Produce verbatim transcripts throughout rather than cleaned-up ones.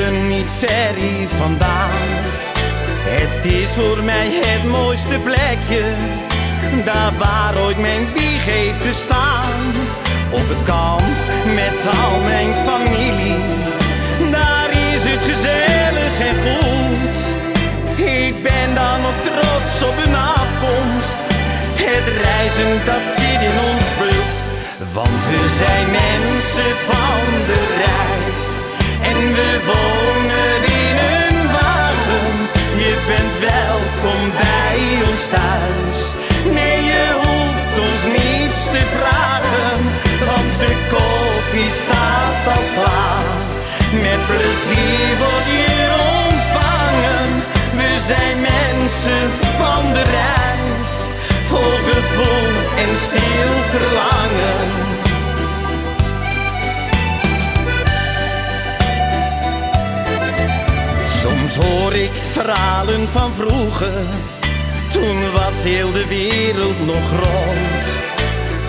Polen niet ver hier vandaan. Het is voor mij het mooiste plekje, daar waar ooit mijn wieg heeft gestaan. Op het kamp met al mijn familie, daar is het gezellig en goed. Ik ben dan nog trots op een afkomst, het reizen dat zit in ons bloed. Want we zijn mensen van de reis en we wonen in een wagen. Je bent welkom bij ons thuis, nee je hoeft ons niets te vragen. Want de koffie staat al klaar, met plezier word je ontvangen. We zijn mensen van de reis, vol gevoel en stil verlangen. Soms hoor ik verhalen van vroeger, toen was heel de wereld nog rond.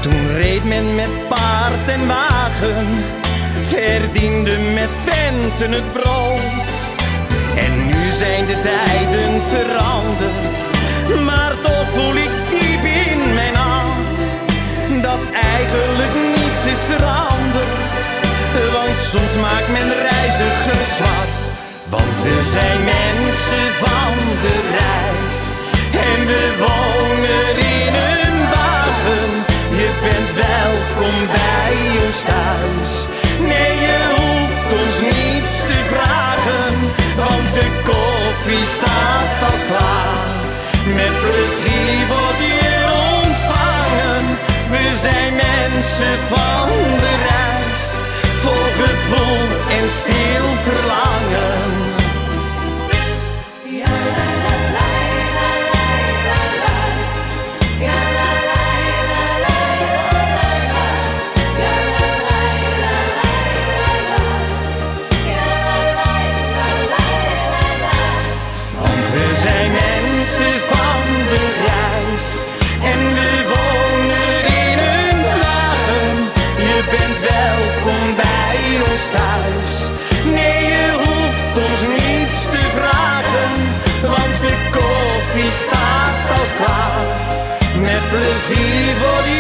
Toen reed men met paard en wagen, verdiende met venten het brood. En nu zijn de tijden veranderd, maar toch voel ik diep in mijn hart dat eigenlijk niets is veranderd. Want soms maakt men reizigers zwart. Want we zijn mensen van de reis en we wonen in een wagen. Je bent welkom bij ons thuis, nee je hoeft ons niets te vragen. Want de koffie staat al klaar, met plezier wordt je ontvangen. We zijn mensen van de reis, vol gevoel en stil verlangen. Thuis. Nee, je hoeft ons niets te vragen, want de koffie staat al klaar. Met plezier voor je